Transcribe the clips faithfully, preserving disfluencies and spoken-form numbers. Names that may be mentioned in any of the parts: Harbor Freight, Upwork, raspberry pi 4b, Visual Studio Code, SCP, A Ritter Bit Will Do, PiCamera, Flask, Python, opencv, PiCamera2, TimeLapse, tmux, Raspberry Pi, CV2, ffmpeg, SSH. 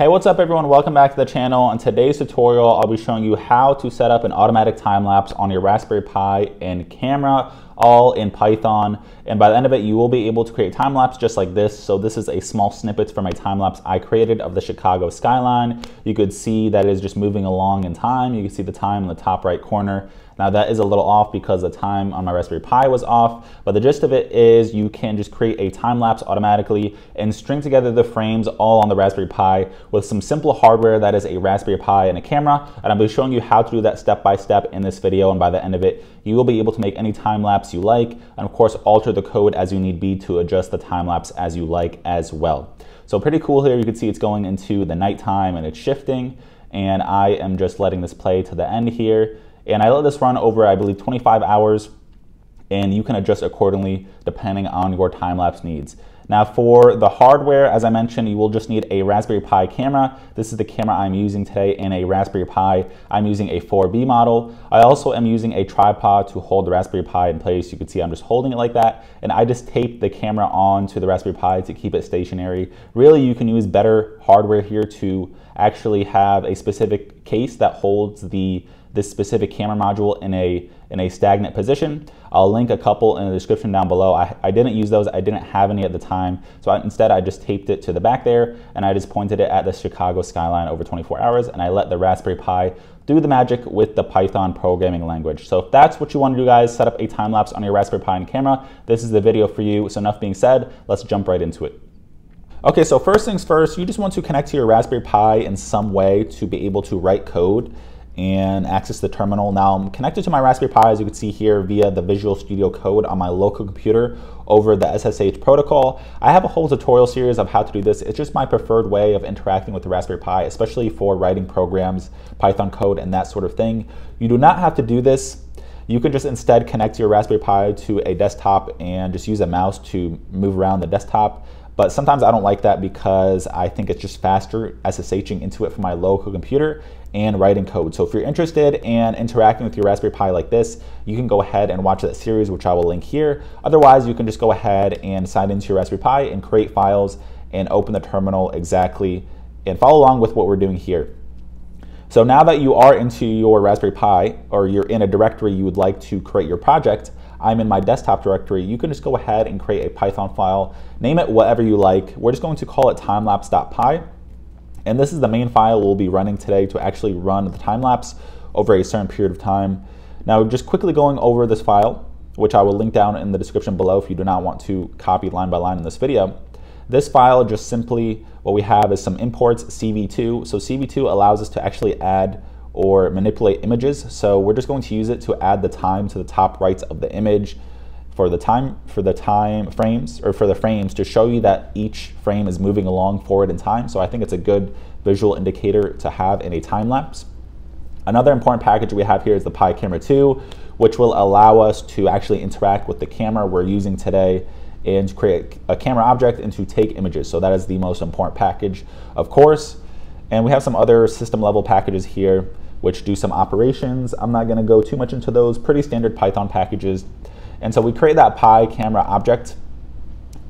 Hey, what's up everyone? Welcome back to the channel. On today's tutorial, I'll be showing you how to set up an automatic time lapse on your Raspberry Pi and camera, all in Python. And by the end of it, you will be able to create time lapse just like this. So this is a small snippet from a time lapse I created of the Chicago skyline. You could see that it is just moving along in time. You can see the time in the top right corner. Now that is a little off because the time on my Raspberry Pi was off, but the gist of it is you can just create a time lapse automatically and string together the frames all on the Raspberry Pi with some simple hardware that is a Raspberry Pi and a camera. And I'll be showing you how to do that step by step in this video. And by the end of it, you will be able to make any time lapse you like, and of course alter the code as you need be to adjust the time lapse as you like as well. So pretty cool here. You can see it's going into the nighttime and it's shifting, and I am just letting this play to the end here. And I let this run over, I believe, twenty-five hours, and you can adjust accordingly depending on your time-lapse needs. Now for the hardware, as I mentioned, you will just need a Raspberry Pi camera. This is the camera I'm using today, and a Raspberry Pi. I'm using a four B model. I also am using a tripod to hold the Raspberry Pi in place. You can see I'm just holding it like that, and I just taped the camera onto the Raspberry Pi to keep it stationary. Really, you can use better hardware here to actually have a specific case that holds the this specific camera module in a in a stagnant position. I'll link a couple in the description down below. I, I didn't use those, I didn't have any at the time. So I, instead I just taped it to the back there, and I just pointed it at the Chicago skyline over twenty-four hours, and I let the Raspberry Pi do the magic with the Python programming language. So if that's what you want to do, guys, set up a time lapse on your Raspberry Pi and camera, this is the video for you. So enough being said, let's jump right into it. Okay, so first things first, you just want to connect to your Raspberry Pi in some way to be able to write code and access the terminal. Now I'm connected to my Raspberry Pi, as you can see here, via the Visual Studio Code on my local computer over the S S H protocol. I have a whole tutorial series of how to do this. It's just my preferred way of interacting with the Raspberry Pi, especially for writing programs, Python code, and that sort of thing. You do not have to do this. You can just instead connect your Raspberry Pi to a desktop and just use a mouse to move around the desktop. But sometimes I don't like that because I think it's just faster S S H ing into it from my local computer and writing code. So if you're interested in interacting with your Raspberry Pi like this, you can go ahead and watch that series, which I will link here. Otherwise, you can just go ahead and sign into your Raspberry Pi and create files and open the terminal exactly and follow along with what we're doing here. So now that you are into your Raspberry Pi, or you're in a directory you would like to create your project, I'm in my desktop directory. You can just go ahead and create a Python file, name it whatever you like. We're just going to call it timelapse.py. And this is the main file we'll be running today to actually run the timelapse over a certain period of time. Now, just quickly going over this file, which I will link down in the description below if you do not want to copy line by line in this video. This file, just simply what we have is some imports, C V two. So C V two allows us to actually add or manipulate images. So we're just going to use it to add the time to the top right of the image for the time for the time frames or for the frames to show you that each frame is moving along forward in time. So I think it's a good visual indicator to have in a time lapse. Another important package we have here is the PiCamera two, which will allow us to actually interact with the camera we're using today and to create a camera object and to take images. So that is the most important package, of course. And we have some other system level packages here which do some operations. I'm not gonna go too much into those, pretty standard Python packages. And so we create that Pi camera object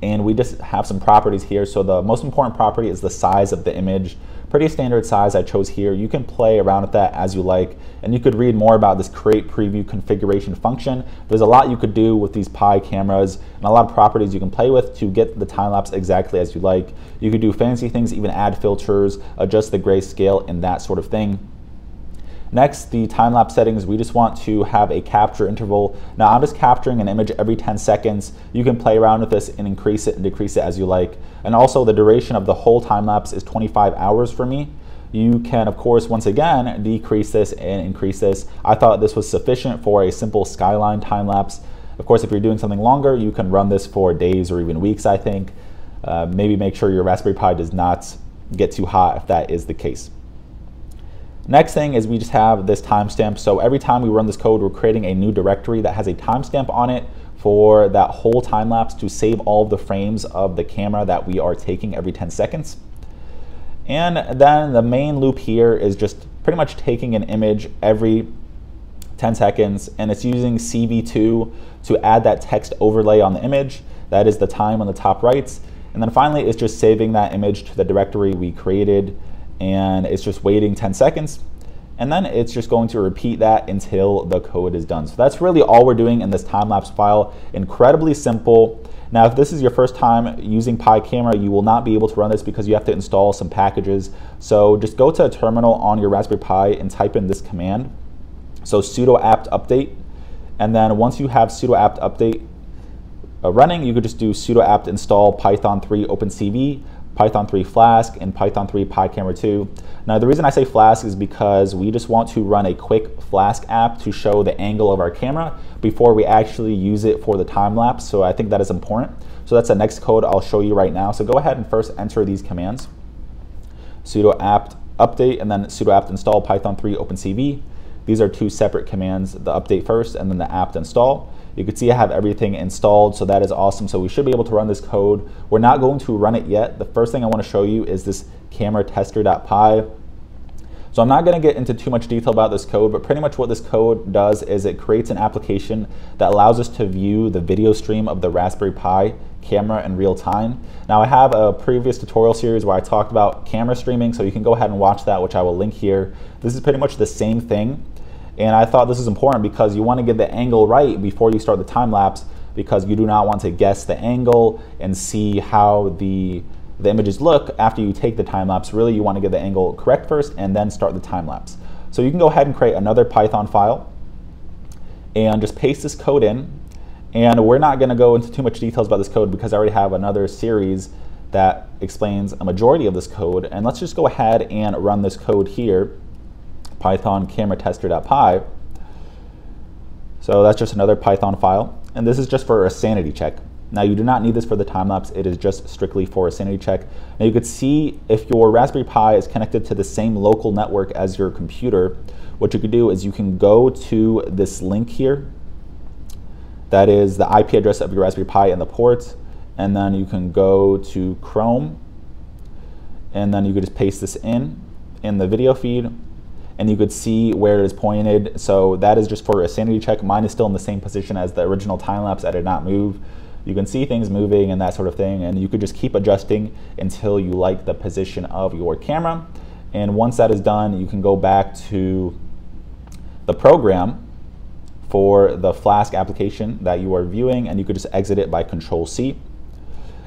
and we just have some properties here. So the most important property is the size of the image. Pretty standard size I chose here. You can play around with that as you like. And you could read more about this create preview configuration function. There's a lot you could do with these Pi cameras and a lot of properties you can play with to get the time lapse exactly as you like. You could do fancy things, even add filters, adjust the grayscale and that sort of thing. Next, the time-lapse settings, we just want to have a capture interval. Now I'm just capturing an image every ten seconds. You can play around with this and increase it and decrease it as you like. And also the duration of the whole time-lapse is twenty-five hours for me. You can, of course, once again, decrease this and increase this. I thought this was sufficient for a simple skyline time-lapse. Of course, if you're doing something longer, you can run this for days or even weeks, I think. Uh, maybe make sure your Raspberry Pi does not get too hot if that is the case. Next thing is we just have this timestamp. So every time we run this code, we're creating a new directory that has a timestamp on it for that whole time lapse to save all the frames of the camera that we are taking every ten seconds. And then the main loop here is just pretty much taking an image every ten seconds, and it's using C V two to add that text overlay on the image. That is the time on the top right. And then finally, it's just saving that image to the directory we created and it's just waiting ten seconds. And then it's just going to repeat that until the code is done. So that's really all we're doing in this time-lapse file. Incredibly simple. Now, if this is your first time using PiCamera, you will not be able to run this because you have to install some packages. So just go to a terminal on your Raspberry Pi and type in this command. So sudo apt update. And then once you have sudo apt update uh, running, you could just do sudo apt install python three opencv, python three Flask, and python three PiCamera two. Now the reason I say Flask is because we just want to run a quick Flask app to show the angle of our camera before we actually use it for the time lapse, so I think that is important. So that's the next code I'll show you right now. So go ahead and first enter these commands. Sudo apt update and then sudo apt install python three opencv. These are two separate commands, the update first and then the apt install. You can see I have everything installed, so that is awesome. So we should be able to run this code. We're not going to run it yet. The first thing I want to show you is this camera tester.py. So I'm not going to get into too much detail about this code, but pretty much what this code does is it creates an application that allows us to view the video stream of the Raspberry Pi camera in real time. Now I have a previous tutorial series where I talked about camera streaming, so you can go ahead and watch that, which I will link here. This is pretty much the same thing. And I thought this is important because you want to get the angle right before you start the time lapse, because you do not want to guess the angle and see how the, the images look after you take the time lapse. Really, you want to get the angle correct first and then start the time lapse. So you can go ahead and create another Python file and just paste this code in. And we're not going to go into too much details about this code because I already have another series that explains a majority of this code. And let's just go ahead and run this code here. Python camera tester.py. So that's just another Python file. And this is just for a sanity check. Now you do not need this for the time lapse. It is just strictly for a sanity check. Now you could see if your Raspberry Pi is connected to the same local network as your computer, what you could do is you can go to this link here. That is the I P address of your Raspberry Pi and the port. And then you can go to Chrome. And then you could just paste this in, in the video feed. And you could see where it is pointed. So that is just for a sanity check. Mine is still in the same position as the original time lapse. I did not move. You can see things moving and that sort of thing. And you could just keep adjusting until you like the position of your camera. And once that is done, you can go back to the program for the Flask application that you are viewing, and you could just exit it by Control C.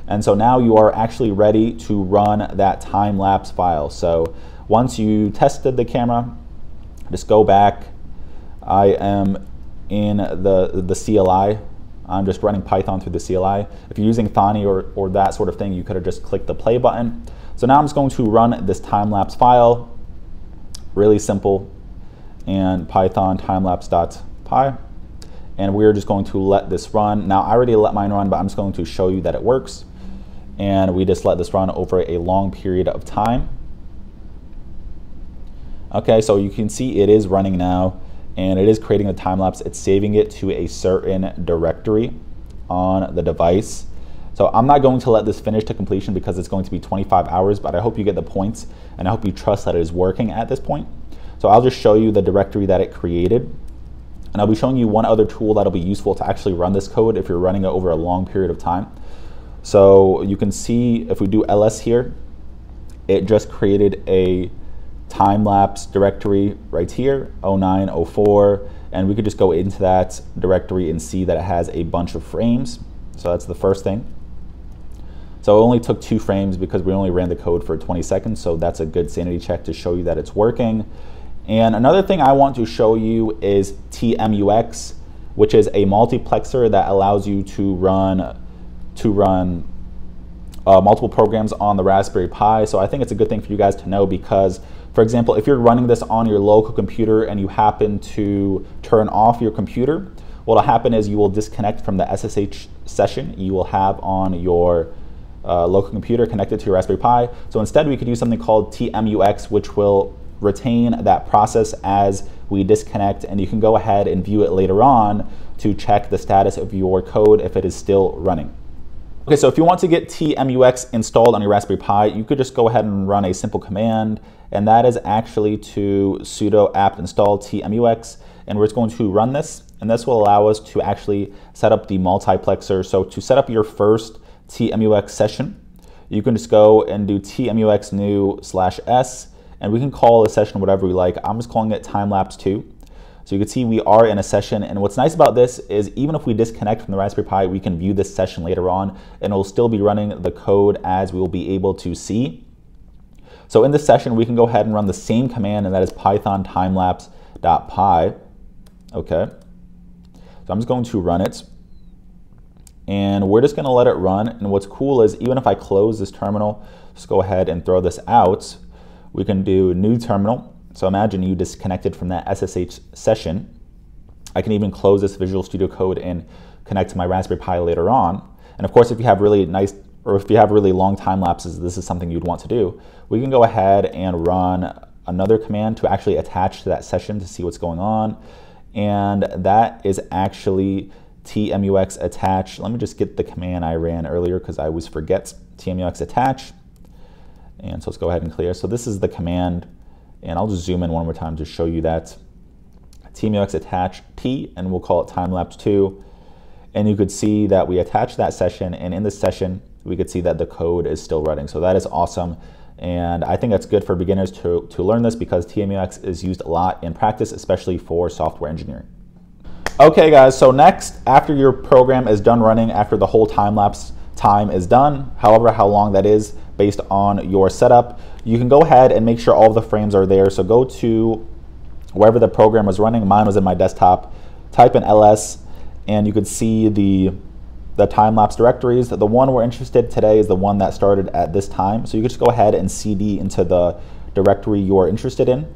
And so now you are actually ready to run that time lapse file. So once you tested the camera, just go back. I am in the, the C L I. I'm just running Python through the C L I. If you're using Thani or, or that sort of thing, you could have just clicked the play button. So now I'm just going to run this time-lapse file. Really simple. And Python timelapse.py. And we're just going to let this run. Now I already let mine run, but I'm just going to show you that it works. And we just let this run over a long period of time. Okay, so you can see it is running now, and it is creating a time lapse. It's saving it to a certain directory on the device. So I'm not going to let this finish to completion because it's going to be twenty-five hours, but I hope you get the points, and I hope you trust that it is working at this point. So I'll just show you the directory that it created. And I'll be showing you one other tool that'll be useful to actually run this code if you're running it over a long period of time. So you can see if we do L S here, it just created a time-lapse directory right here, oh nine oh four, and we could just go into that directory and see that it has a bunch of frames. So that's the first thing. So it only took two frames because we only ran the code for twenty seconds, so that's a good sanity check to show you that it's working. And another thing I want to show you is tmux, which is a multiplexer that allows you to run to run uh, multiple programs on the Raspberry Pi. So I think it's a good thing for you guys to know because, for example, if you're running this on your local computer and you happen to turn off your computer, what will happen is you will disconnect from the S S H session you will have on your uh, local computer connected to your Raspberry Pi. So instead, we could use something called tmux, which will retain that process as we disconnect, and you can go ahead and view it later on to check the status of your code if it is still running. Okay, so if you want to get tmux installed on your Raspberry Pi, you could just go ahead and run a simple command, and that is actually to sudo apt install tmux, and we're just going to run this, and this will allow us to actually set up the multiplexer. So to set up your first tmux session, you can just go and do tmux new slash s, and we can call a session whatever we like. I'm just calling it time lapse two. So you can see we are in a session, and what's nice about this is even if we disconnect from the Raspberry Pi, we can view this session later on, and it'll still be running the code as we will be able to see. So in this session, we can go ahead and run the same command, and that is python timelapse.py. Okay, so I'm just going to run it, and we're just going to let it run. And what's cool is even if I close this terminal, just go ahead and throw this out, we can do new terminal. So imagine you disconnected from that S S H session. I can even close this Visual Studio Code and connect to my Raspberry Pi later on. And of course, if you have really nice, or if you have really long time lapses, this is something you'd want to do. We can go ahead and run another command to actually attach to that session to see what's going on. And that is actually tmux attach. Let me just get the command I ran earlier because I always forget. Tmux attach. And so let's go ahead and clear. So this is the command. And I'll just zoom in one more time to show you that. Tmux attach T, and we'll call it time lapse two. And you could see that we attach that session, and in this session, we could see that the code is still running. So that is awesome. And I think that's good for beginners to, to learn this because tmux is used a lot in practice, especially for software engineering. Okay guys, so next, after your program is done running, after the whole time lapse time is done, however how long that is based on your setup, you can go ahead and make sure all the frames are there. So go to wherever the program was running. Mine was in my desktop. Type in L S, and you could see the the time-lapse directories. The one we're interested in today is the one that started at this time. So you can just go ahead and C D into the directory you're interested in.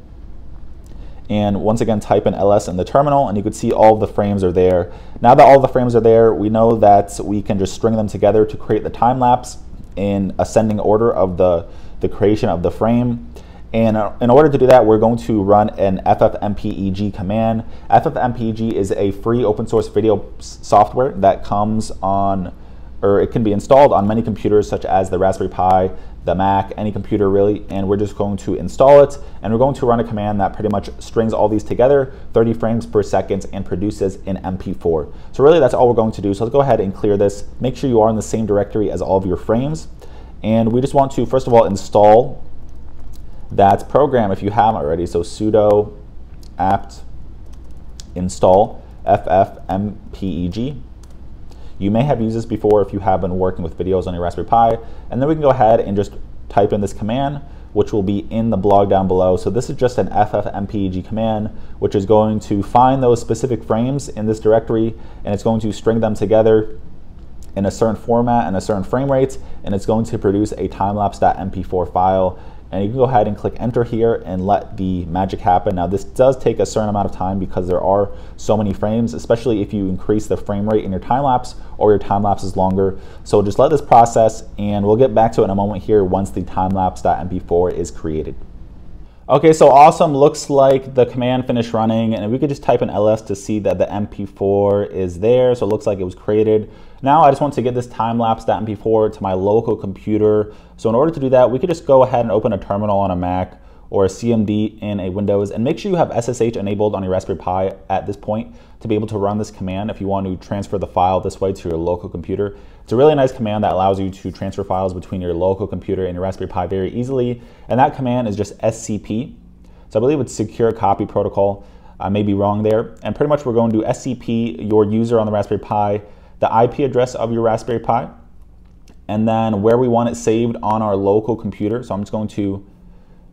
And once again, type in L S in the terminal, and you can see all of the frames are there. Now that all of the frames are there, we know that we can just string them together to create the time-lapse in ascending order of the, the creation of the frame. And in order to do that, we're going to run an ffmpeg command. Ffmpeg is a free open source video software that comes on, or it can be installed on many computers such as the Raspberry Pi, the Mac, any computer really, and we're just going to install it, and we're going to run a command that pretty much strings all these together, thirty frames per second, and produces an M P four. So really that's all we're going to do. So let's go ahead and clear this. Make sure you are in the same directory as all of your frames, and we just want to first of all install that program if you haven't already. So sudo apt install ffmpeg. You may have used this before if you have been working with videos on your Raspberry Pi. And then we can go ahead and just type in this command, which will be in the blog down below. So this is just an ffmpeg command, which is going to find those specific frames in this directory, and it's going to string them together in a certain format and a certain frame rate, and it's going to produce a timelapse.m p four file. And you can go ahead and click enter here and let the magic happen. Now this does take a certain amount of time because there are so many frames, especially if you increase the frame rate in your time lapse or your time lapse is longer. So just let this process, and we'll get back to it in a moment here once the timelapse.m p four is created. Okay, so awesome. Looks like the command finished running, and we could just type in L S to see that the M P four is there. So it looks like it was created. Now I just want to get this timelapse.m p four to my local computer. So in order to do that, we could just go ahead and open a terminal on a Mac or a C M D in a Windows, and make sure you have S S H enabled on your Raspberry Pi at this point to be able to run this command if you want to transfer the file this way to your local computer. It's a really nice command that allows you to transfer files between your local computer and your Raspberry Pi very easily, and that command is just S C P. So I believe it's Secure Copy Protocol. I may be wrong there. And pretty much we're going to do S C P, your user on the Raspberry Pi, the I P address of your Raspberry Pi, and then where we want it saved on our local computer. So I'm just going to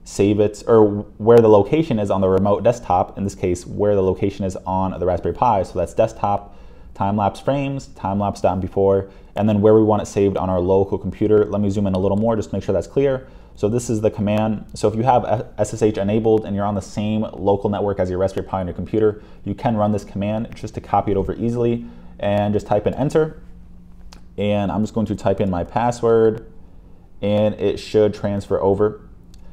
save it, or where the location is on the remote desktop, in this case, where the location is on the Raspberry Pi. So that's desktop, time-lapse frames, timelapse.m p four, and then where we want it saved on our local computer. Let me zoom in a little more just to make sure that's clear. So this is the command. So if you have S S H enabled and you're on the same local network as your Raspberry Pi on your computer, you can run this command just to copy it over easily, and just type in enter. And I'm just going to type in my password, and it should transfer over.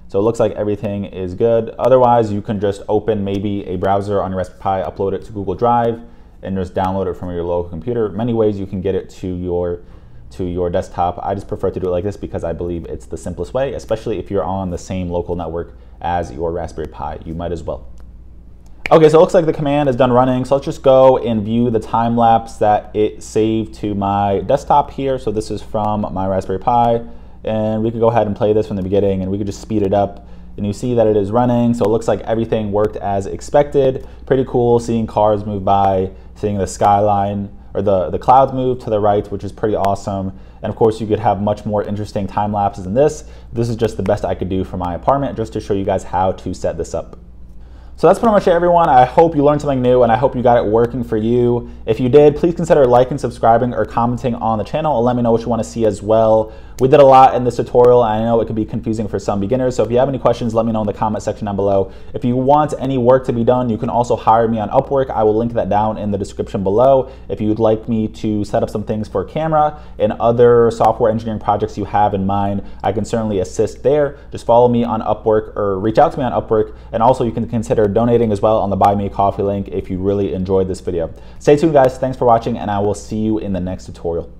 So it looks like everything is good. Otherwise, you can just open maybe a browser on your Raspberry Pi, upload it to Google Drive, and just download it from your local computer. Many ways you can get it to your, to your desktop. I just prefer to do it like this because I believe it's the simplest way, especially if you're on the same local network as your Raspberry Pi. You might as well. Okay, so it looks like the command is done running. So let's just go and view the time lapse that it saved to my desktop here. So this is from my Raspberry Pi. And we could go ahead and play this from the beginning, and we could just speed it up and you see that it is running. So it looks like everything worked as expected. Pretty cool seeing cars move by, seeing the skyline or the, the clouds move to the right, which is pretty awesome. And of course you could have much more interesting time lapses than this. This is just the best I could do for my apartment, just to show you guys how to set this up. So that's pretty much it, everyone. I hope you learned something new and I hope you got it working for you. If you did, please consider liking, subscribing, or commenting on the channel and let me know what you want to see as well. We did a lot in this tutorial and I know it could be confusing for some beginners. So if you have any questions, let me know in the comment section down below. If you want any work to be done, you can also hire me on Upwork. I will link that down in the description below. If you'd like me to set up some things for Camera and other software engineering projects you have in mind, I can certainly assist there. Just follow me on Upwork or reach out to me on Upwork. And also you can consider donating as well on the Buy Me a Coffee link if you really enjoyed this video. Stay tuned, guys. Thanks for watching and I will see you in the next tutorial.